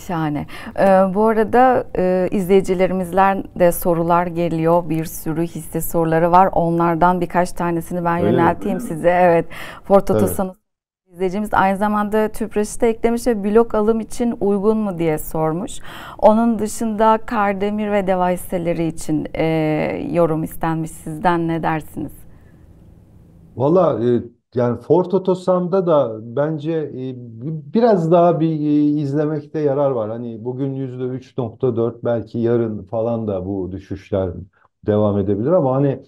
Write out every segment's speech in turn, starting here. Şahane. Bu arada izleyicilerimizden de sorular geliyor. Bir sürü hisse soruları var. Onlardan birkaç tanesini ben yönelteyim size. Evet. Ford Otosan'ın izleyicimiz aynı zamanda Tüpraş'ı da eklemiş ve blok alım için uygun mu diye sormuş. Onun dışında Kardemir ve Deva hisseleri için yorum istenmiş. Sizden ne dersiniz? Valla yani Ford Otosan'da da bence biraz daha bir izlemekte yarar var. Hani bugün %3,4 belki yarın falan da bu düşüşler devam edebilir ama hani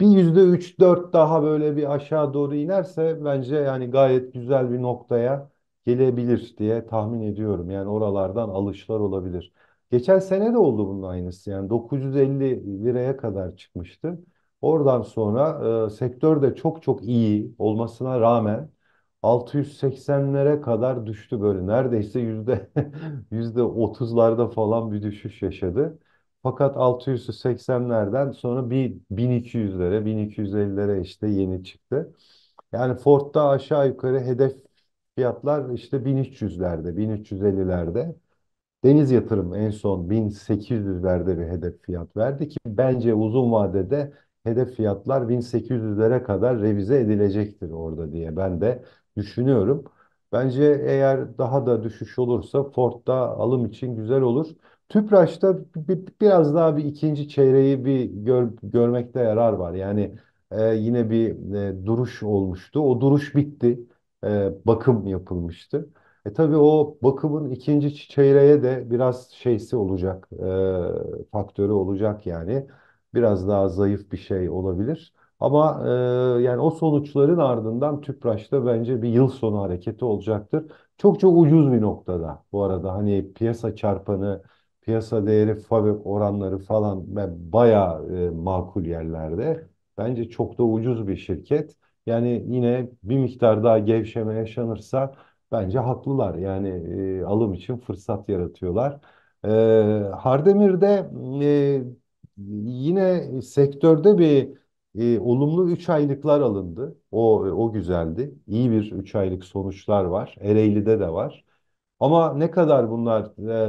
bir %3-4 daha böyle bir aşağı doğru inerse bence yani gayet güzel bir noktaya gelebilir diye tahmin ediyorum. Yani oralardan alışlar olabilir. Geçen sene de oldu bunun aynısı. Yani 950 liraya kadar çıkmıştı. Oradan sonra sektör de çok çok iyi olmasına rağmen 680'lere kadar düştü böyle. Neredeyse %30'larda falan bir düşüş yaşadı. Fakat 680'lerden sonra bir 1200'lere, 1250'lere işte yeni çıktı. Yani Ford'da aşağı yukarı hedef fiyatlar işte 1300'lerde, 1350'lerde. Deniz Yatırım en son 1800'lerde bir hedef fiyat verdi ki bence uzun vadede hedef fiyatlar 1800'lere kadar revize edilecektir orada diye ben de düşünüyorum. Bence eğer daha da düşüş olursa Ford'da alım için güzel olur. Tüpraş'ta biraz daha bir ikinci çeyreği bir görmekte yarar var. Yani yine bir duruş olmuştu. O duruş bitti. Bakım yapılmıştı. Tabii o bakımın ikinci çeyreğe de biraz şeysi olacak. Faktörü olacak yani. Biraz daha zayıf bir şey olabilir. Ama yani o sonuçların ardından Tüpraş'ta bence bir yıl sonu hareketi olacaktır. Çok çok ucuz bir noktada bu arada. Hani piyasa çarpanı, piyasa değeri, fabrik oranları falan bayağı makul yerlerde. Bence çok da ucuz bir şirket. Yani yine bir miktar daha gevşeme yaşanırsa bence haklılar. Yani alım için fırsat yaratıyorlar. Hardemir'de yine sektörde bir olumlu 3 aylıklar alındı. O güzeldi. İyi bir 3 aylık sonuçlar var. Ereğli'de de var. Ama ne kadar bunlar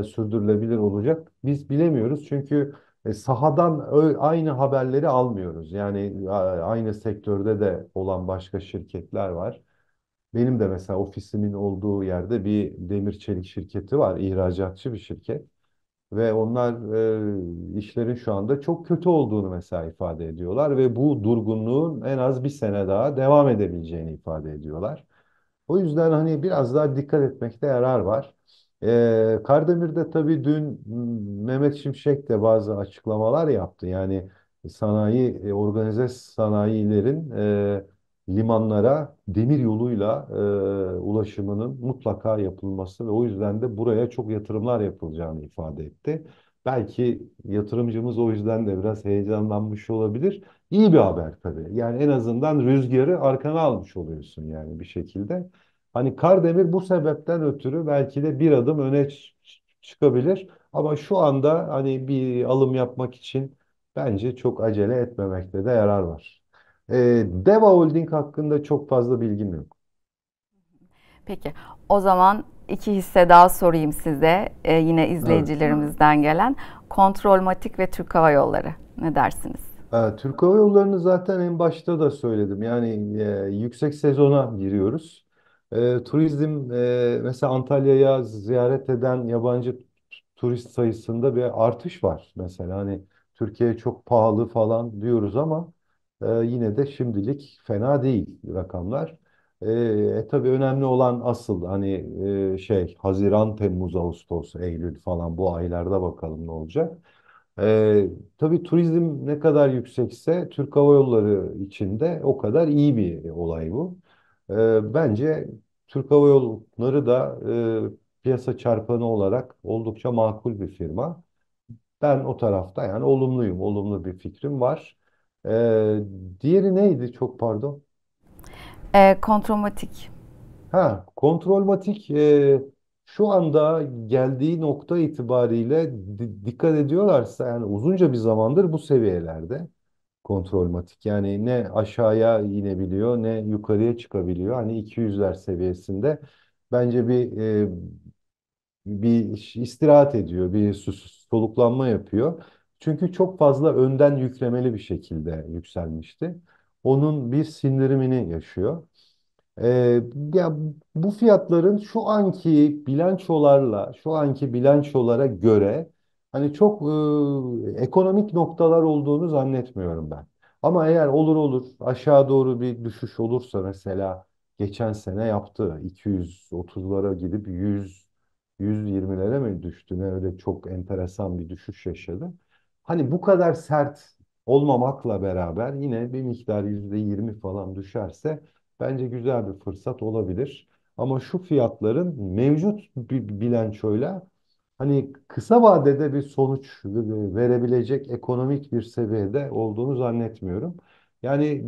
sürdürülebilir olacak biz bilemiyoruz. Çünkü sahadan aynı haberleri almıyoruz. Yani aynı sektörde de olan başka şirketler var. Benim de mesela ofisimin olduğu yerde bir demir çelik şirketi var. İhracatçı bir şirket. Ve onlar işlerin şu anda çok kötü olduğunu mesela ifade ediyorlar. Ve bu durgunluğun en az bir sene daha devam edebileceğini ifade ediyorlar. O yüzden hani biraz daha dikkat etmekte yarar var. Kardemir'de tabii dün Mehmet Şimşek de bazı açıklamalar yaptı. Yani organize sanayilerin limanlara demir yoluyla ulaşımının mutlaka yapılması ve o yüzden de buraya çok yatırımlar yapılacağını ifade etti. Belki yatırımcımız o yüzden de biraz heyecanlanmış olabilir. İyi bir haber tabii. Yani en azından rüzgarı arkana almış oluyorsun yani bir şekilde. Hani Kardemir bu sebepten ötürü belki de bir adım öne çıkabilir. Ama şu anda hani bir alım yapmak için bence çok acele etmemekte de yarar var. Deva Holding hakkında çok fazla bilgim yok. Peki o zaman iki hisse daha sorayım size. Yine izleyicilerimizden gelen Kontrolmatik ve Türk Hava Yolları. Ne dersiniz? Türk Hava Yolları'nı zaten en başta da söyledim. Yani yüksek sezona giriyoruz. Turizm mesela Antalya'ya ziyaret eden yabancı turist sayısında bir artış var. Mesela hani Türkiye çok pahalı falan diyoruz ama yine de şimdilik fena değil rakamlar. Tabii önemli olan asıl hani Haziran, Temmuz, Ağustos, Eylül falan bu aylarda bakalım ne olacak. Tabii turizm ne kadar yüksekse Türk Hava Yolları için de o kadar iyi bir olay bu. Bence Türk Hava Yolları da piyasa çarpanı olarak oldukça makul bir firma. Ben o tarafta yani olumluyum, olumlu bir fikrim var. Diğeri neydi? Çok pardon. Kontrolmatik. Kontrolmatik şu anda geldiği nokta itibariyle dikkat ediyorlarsa yani uzunca bir zamandır bu seviyelerde Kontrolmatik. Yani ne aşağıya inebiliyor ne yukarıya çıkabiliyor. Hani 200'ler seviyesinde bence bir bir istirahat ediyor, bir soluklanma yapıyor. Çünkü çok fazla önden yüklemeli bir şekilde yükselmişti. Onun bir sindirimini yaşıyor. Ya bu fiyatların şu anki bilançolara göre hani çok ekonomik noktalar olduğunu zannetmiyorum ben. Ama eğer olur aşağı doğru bir düşüş olursa, mesela geçen sene yaptı 230'lara gidip 100 120'lere mi düştü, ne öyle çok enteresan bir düşüş yaşadı. Hani bu kadar sert olmamakla beraber yine bir miktar %20 falan düşerse bence güzel bir fırsat olabilir. Ama şu fiyatların mevcut bilançoyla hani kısa vadede bir sonuç verebilecek ekonomik bir seviyede olduğunu zannetmiyorum. Yani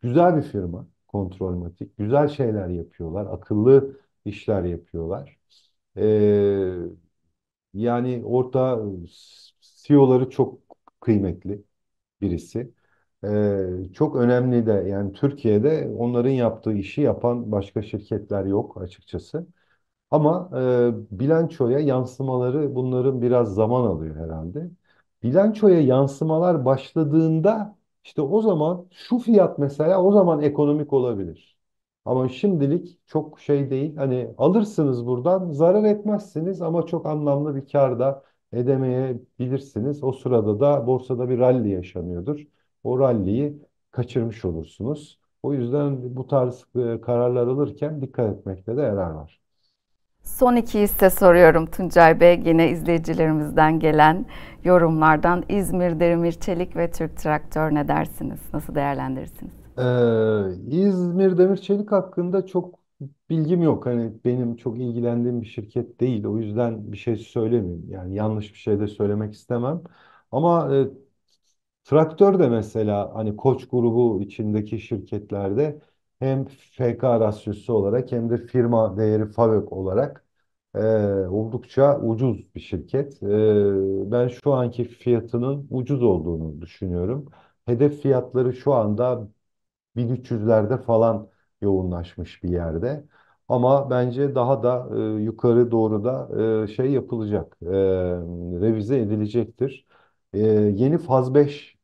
güzel bir firma Kontrolmatik. Güzel şeyler yapıyorlar. Akıllı işler yapıyorlar. Ee, Yani orta CEO'ları çok kıymetli birisi. Çok önemli de, yani Türkiye'de onların yaptığı işi yapan başka şirketler yok açıkçası. Ama bilançoya yansımaları bunların biraz zaman alıyor herhalde. Bilançoya yansımalar başladığında işte o zaman şu fiyat mesela o zaman ekonomik olabilir. Ama şimdilik çok şey değil. Hani alırsınız buradan, zarar etmezsiniz ama çok anlamlı bir kar da edemeyebilirsiniz. O sırada da borsada bir ralli yaşanıyordur. O ralliyi kaçırmış olursunuz. O yüzden bu tarz kararlar alırken dikkat etmekte de yarar var. Son iki hisse soruyorum Tuncay Bey. Yine izleyicilerimizden gelen yorumlardan İzmir Demir Çelik ve Türk Traktör ne dersiniz? Nasıl değerlendirirsiniz? İzmir Demir Çelik hakkında çok bilgim yok. Hani benim çok ilgilendiğim bir şirket değil. O yüzden bir şey söylemeyeyim. Yani yanlış bir şey de söylemek istemem. Ama Traktör de mesela hani Koç grubu içindeki şirketlerde hem FK rasyosu olarak hem de firma değeri FAVÖK olarak oldukça ucuz bir şirket. Ben şu anki fiyatının ucuz olduğunu düşünüyorum. Hedef fiyatları şu anda 1300'lerde falan yoğunlaşmış bir yerde. Ama bence daha da yukarı doğru da şey yapılacak, revize edilecektir. Yeni faz 5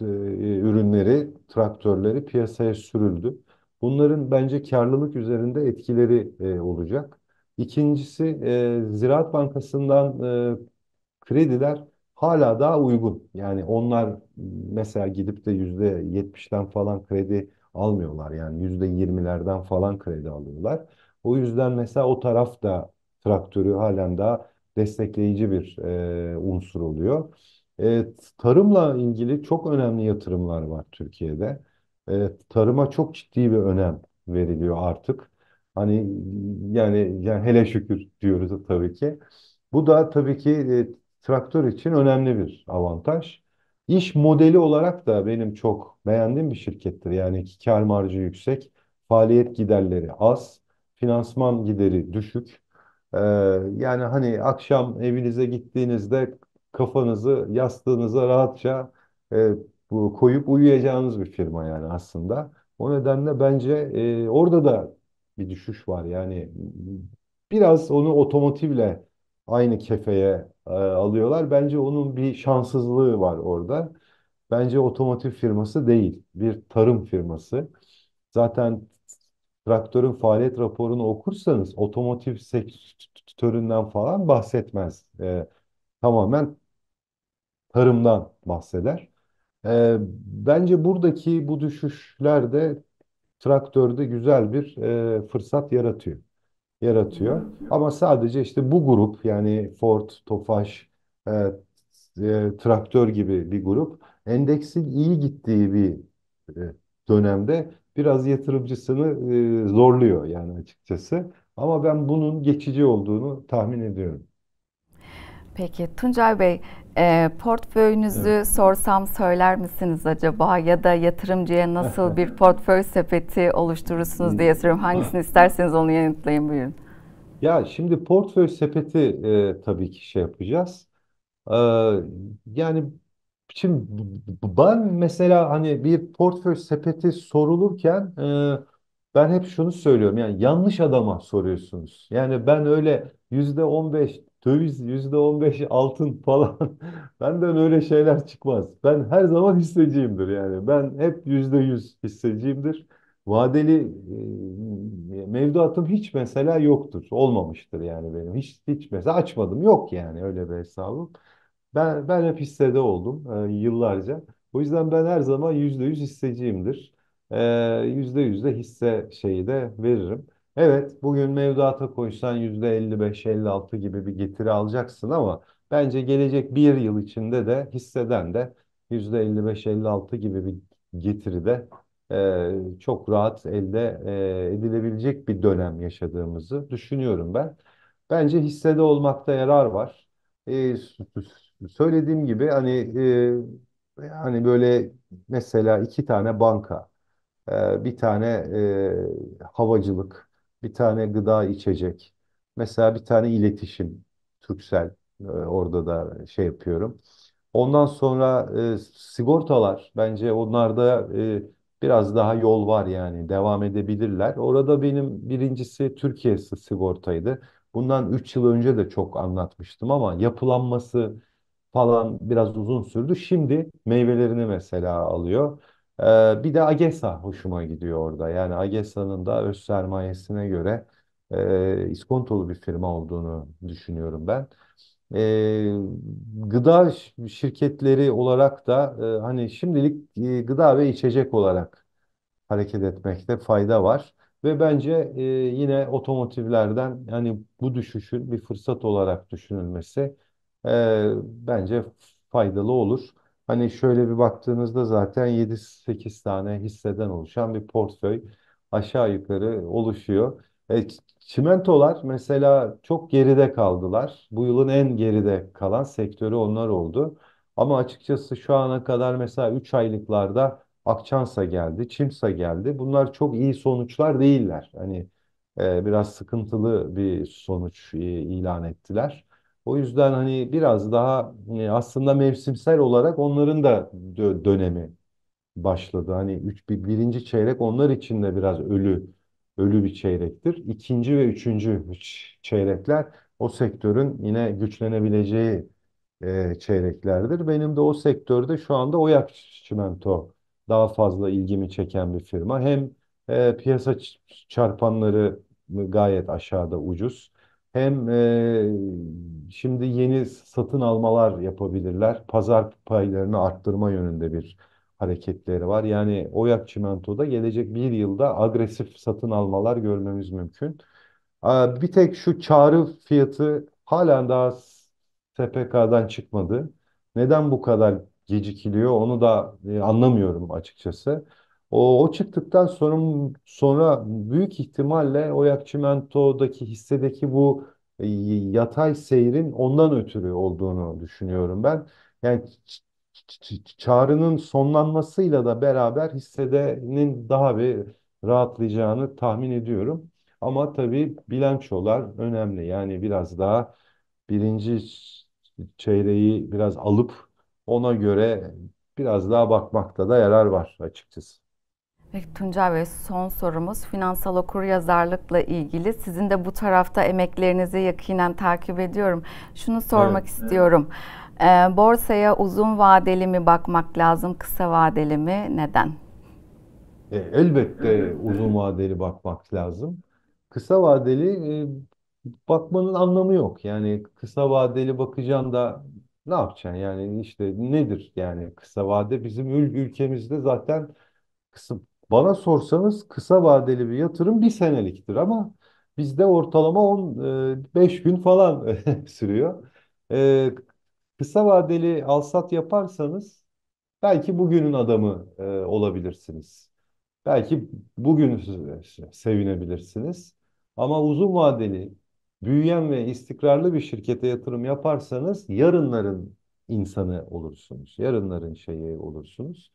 ürünleri, traktörleri piyasaya sürüldü. Bunların bence karlılık üzerinde etkileri olacak. İkincisi Ziraat Bankası'ndan krediler hala daha uygun. Yani onlar mesela gidip de %70'den falan kredi almıyorlar. Yani %20'lerden falan kredi alıyorlar. O yüzden mesela o taraf da traktörü halen daha destekleyici bir unsur oluyor. Tarımla ilgili çok önemli yatırımlar var Türkiye'de. Tarıma çok ciddi bir önem veriliyor artık. Hani yani hele şükür diyoruz tabii ki. Bu da tabii ki traktör için önemli bir avantaj. İş modeli olarak da benim çok beğendiğim bir şirkettir. Yani kâr marjı yüksek, faaliyet giderleri az, finansman gideri düşük. Yani hani akşam evinize gittiğinizde kafanızı yastığınıza rahatça koyup uyuyacağınız bir firma yani aslında. O nedenle bence orada da bir düşüş var. Yani biraz onu otomotivle aynı kefeye alıyorlar. Bence onun bir şanssızlığı var orada. Bence otomotiv firması değil, bir tarım firması. Zaten traktörün faaliyet raporunu okursanız otomotiv sektöründen falan bahsetmez. Tamamen tarımdan bahseder. Bence buradaki bu düşüşler de traktörde güzel bir fırsat yaratıyor. Ama sadece işte bu grup, yani Ford, Tofaş, traktör gibi bir grup endeksin iyi gittiği bir dönemde biraz yatırımcısını zorluyor yani açıkçası. Ama ben bunun geçici olduğunu tahmin ediyorum. Peki Tuncay Bey, portföyünüzü evet sorsam söyler misiniz acaba? Ya da yatırımcıya nasıl bir portföy sepeti oluşturursunuz diye soruyorum. Hangisini isterseniz onu yanıtlayın, buyurun. Ya şimdi portföy sepeti tabii ki şey yapacağız. Yani şimdi ben mesela hani bir portföy sepeti sorulurken Ben hep şunu söylüyorum, yani yanlış adama soruyorsunuz. Yani ben öyle %15 döviz, %15 altın falan benden öyle şeyler çıkmaz. Ben her zaman hisseciyimdir yani. Ben hep %100 hisseciyimdir. Vadeli mevduatım hiç mesela yoktur. Olmamıştır yani benim. Hiç mesela açmadım. Yok yani öyle bir hesabım. Ben hep hissede oldum yıllarca. O yüzden ben her zaman %100 hisseciyimdir. %100 de hisse şeyi de veririm. Evet, bugün mevduata koysan %55-56 gibi bir getiri alacaksın ama bence gelecek bir yıl içinde de hisseden de %55-56 gibi bir getiri de çok rahat elde edilebilecek bir dönem yaşadığımızı düşünüyorum ben. Bence hissede olmakta yarar var. Söylediğim gibi hani hani böyle mesela iki tane banka, bir tane havacılık, bir tane gıda içecek, mesela bir tane iletişim, Turkcell, orada da şey yapıyorum. Ondan sonra sigortalar, bence onlarda biraz daha yol var yani, devam edebilirler. Orada benim birincisi Türkiye sigortaydı. Bundan 3 yıl önce de çok anlatmıştım ama yapılanması falan biraz uzun sürdü. Şimdi meyvelerini mesela alıyor. Bir de Agesa hoşuma gidiyor orada. Yani Agesa'nın da öz sermayesine göre iskontolu bir firma olduğunu düşünüyorum ben. Gıda şirketleri olarak da hani şimdilik gıda ve içecek olarak hareket etmekte fayda var. Ve bence yine otomotivlerden hani bu düşüşün bir fırsat olarak düşünülmesi bence faydalı olur. Hani şöyle bir baktığınızda zaten 7-8 tane hisseden oluşan bir portföy aşağı yukarı oluşuyor. Çimentolar mesela çok geride kaldılar. Bu yılın en geride kalan sektörü onlar oldu. Ama açıkçası şu ana kadar mesela 3 aylıklarda Akçansa geldi, Çimsa geldi. Bunlar çok iyi sonuçlar değiller. Hani biraz sıkıntılı bir sonuç ilan ettiler. O yüzden hani biraz daha aslında mevsimsel olarak onların da dönemi başladı. Hani birinci çeyrek onlar için de biraz ölü bir çeyrektir. İkinci ve üçüncü çeyrekler o sektörün yine güçlenebileceği çeyreklerdir. Benim de o sektörde şu anda Oyak Çimento daha fazla ilgimi çeken bir firma. Hem piyasa çarpanları gayet aşağıda, ucuz. Hem şimdi yeni satın almalar yapabilirler. Pazar paylarını arttırma yönünde bir hareketleri var. Yani Oyak Çimento'da gelecek bir yılda agresif satın almalar görmemiz mümkün. Bir tek şu çağrı fiyatı halen daha SPK'dan çıkmadı. Neden bu kadar gecikiliyor onu da anlamıyorum açıkçası. O çıktıktan sonra büyük ihtimalle Oyak Çimento'daki hissedeki bu yatay seyrin ondan ötürü olduğunu düşünüyorum ben. Yani çağrının sonlanmasıyla da beraber hissedenin daha bir rahatlayacağını tahmin ediyorum. Ama tabii bilançolar önemli. Yani biraz daha birinci çeyreği biraz alıp ona göre biraz daha bakmakta da yarar var açıkçası. Peki Tuncay Bey, son sorumuz finansal okuryazarlıkla ilgili. Sizin de bu tarafta emeklerinizi yakinen takip ediyorum. Şunu sormak istiyorum. Borsaya uzun vadeli mi bakmak lazım, kısa vadeli mi? Neden? Elbette uzun vadeli bakmak lazım. Kısa vadeli bakmanın anlamı yok. Yani kısa vadeli bakacaksın da ne yapacaksın? Yani işte nedir yani kısa vade? Bizim ülkemizde zaten bana sorsanız kısa vadeli bir yatırım bir seneliktir ama bizde ortalama 15 gün falan sürüyor. Kısa vadeli alsat yaparsanız belki bugünün adamı olabilirsiniz. Belki bugün sevinebilirsiniz. Ama uzun vadeli, büyüyen ve istikrarlı bir şirkete yatırım yaparsanız yarınların insanı olursunuz. Yarınların şeyi olursunuz.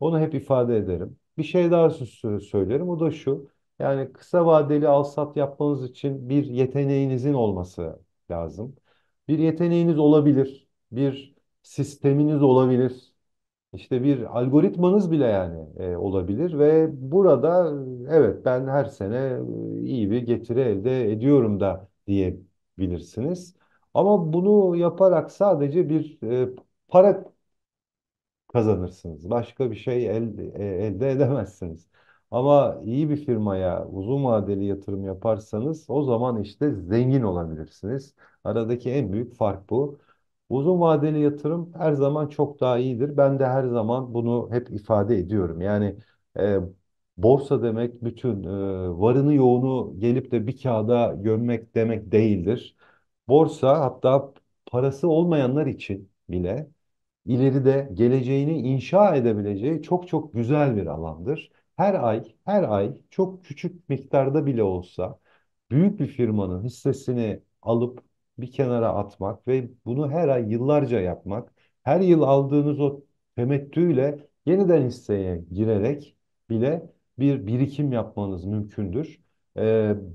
Onu hep ifade ederim. Bir şey daha söylerim. O da şu. Yani kısa vadeli alsat yapmanız için bir yeteneğinizin olması lazım. Bir yeteneğiniz olabilir. Bir sisteminiz olabilir. İşte bir algoritmanız bile yani olabilir ve burada evet ben her sene iyi bir getiri elde ediyorum da diyebilirsiniz. Ama bunu yaparak sadece bir para kazanırsınız. Başka bir şey elde edemezsiniz. Ama iyi bir firmaya uzun vadeli yatırım yaparsanız o zaman işte zengin olabilirsiniz. Aradaki en büyük fark bu. Uzun vadeli yatırım her zaman çok daha iyidir. Ben de her zaman bunu hep ifade ediyorum. Yani borsa demek bütün varını yoğunu gelip de bir kağıda gömmek demek değildir. Borsa hatta parası olmayanlar için bile ileride geleceğini inşa edebileceği çok çok güzel bir alandır. Her ay çok küçük miktarda bile olsa büyük bir firmanın hissesini alıp bir kenara atmak ve bunu her ay yıllarca yapmak, her yıl aldığınız o temettüyle yeniden hisseye girerek bile bir birikim yapmanız mümkündür.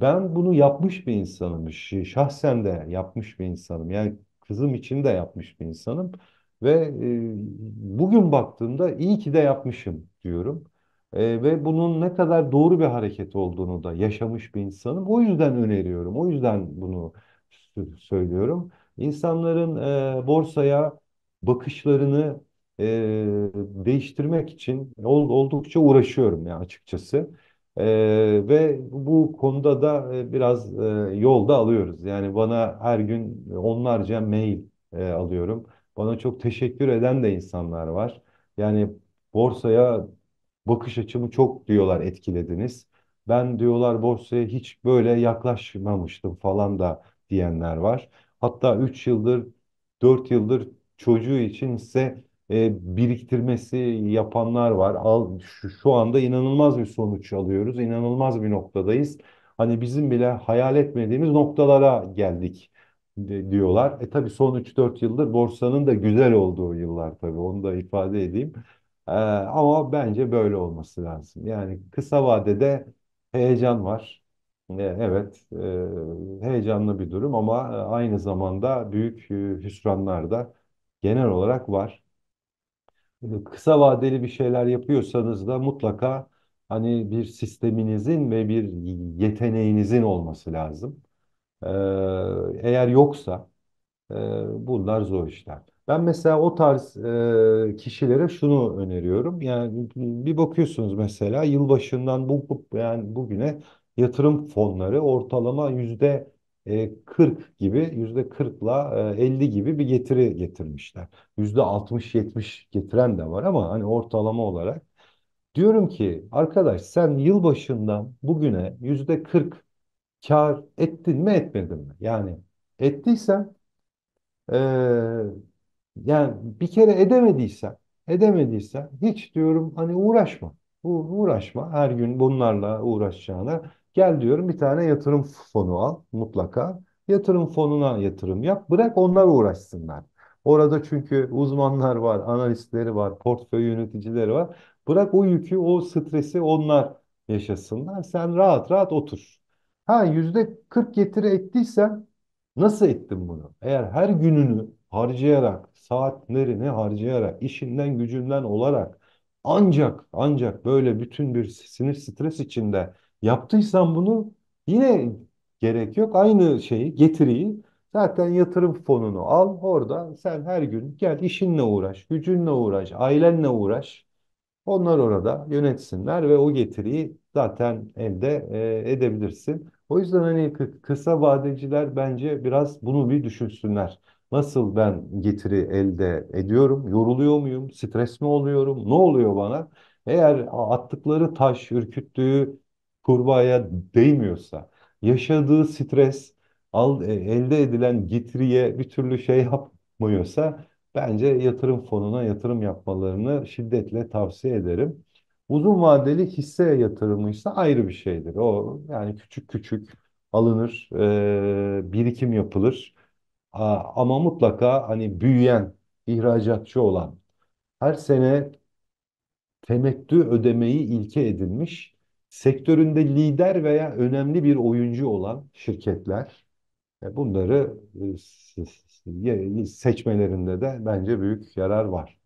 Ben bunu yapmış bir insanım, şahsen de yapmış bir insanım. Yani kızım için de yapmış bir insanım ve bugün baktığımda iyi ki de yapmışım diyorum. Ve bunun ne kadar doğru bir hareket olduğunu da yaşamış bir insanım. O yüzden öneriyorum, o yüzden bunu söylüyorum. İnsanların borsaya bakışlarını değiştirmek için oldukça uğraşıyorum ya açıkçası. Ve bu konuda da biraz yolda alıyoruz. Yani bana her gün onlarca mail alıyorum. Bana çok teşekkür eden de insanlar var. Yani borsaya bakış açımı çok diyorlar etkilediniz. Ben diyorlar borsaya hiç böyle yaklaşmamıştım falan da diyenler var. Hatta 3 yıldır, 4 yıldır çocuğu için ise biriktirmesi yapanlar var. Şu anda inanılmaz bir sonuç alıyoruz. İnanılmaz bir noktadayız. Hani bizim bile hayal etmediğimiz noktalara geldik diyorlar. Tabii son 3-4 yıldır borsanın da güzel olduğu yıllar tabii. Onu da ifade edeyim. Ama bence böyle olması lazım. Yani kısa vadede heyecan var. Evet, heyecanlı bir durum ama aynı zamanda büyük hüsranlar da genel olarak var. Kısa vadeli bir şeyler yapıyorsanız da mutlaka hani bir sisteminizin ve bir yeteneğinizin olması lazım. Eğer yoksa bunlar zor işler. Ben mesela o tarz kişilere şunu öneriyorum. Yani bir bakıyorsunuz mesela yılbaşından yani bugüne yatırım fonları ortalama %40 gibi, %40'la 50 gibi bir getiri getirmişler. %60-70 getiren de var ama hani ortalama olarak. Diyorum ki arkadaş sen yılbaşından bugüne %40 kar ettin mi etmedin mi? Yani ettiysen yani bir kere edemediysen hiç diyorum hani uğraşma. Uğraşma her gün bunlarla uğraşacağına. Gel diyorum bir tane yatırım fonu al mutlaka. Yatırım fonuna yatırım yap. Bırak onlar uğraşsınlar. Orada çünkü uzmanlar var, analistleri var, portföy yöneticileri var. Bırak o yükü, o stresi onlar yaşasınlar. Sen rahat rahat otur. Ha %40 getiri ettiysen nasıl ettin bunu? Eğer her gününü harcayarak, saatlerini harcayarak, işinden gücünden olarak ancak böyle bütün bir sinir stres içinde yaptıysan bunu yine gerek yok. Aynı şeyi getiriyi zaten yatırım fonunu al orada sen her gün gel işinle uğraş, gücünle uğraş, ailenle uğraş. Onlar orada yönetsinler ve o getiriyi zaten elde edebilirsin. O yüzden hani kısa vadeciler bence biraz bunu bir düşünsünler. Nasıl ben getiri elde ediyorum? Yoruluyor muyum? Stres mi oluyorum? Ne oluyor bana? Eğer attıkları taş ürküttüğü kurbağaya değmiyorsa, yaşadığı stres elde edilen getiriye bir türlü şey yapmıyorsa bence yatırım fonuna yatırım yapmalarını şiddetle tavsiye ederim. Uzun vadeli hisse yatırımıysa ayrı bir şeydir. O yani küçük küçük alınır, birikim yapılır. Ama mutlaka hani büyüyen, ihracatçı olan, her sene temettü ödemeyi ilke edinmiş, sektöründe lider veya önemli bir oyuncu olan şirketler bunları seçmelerinde de bence büyük yarar var.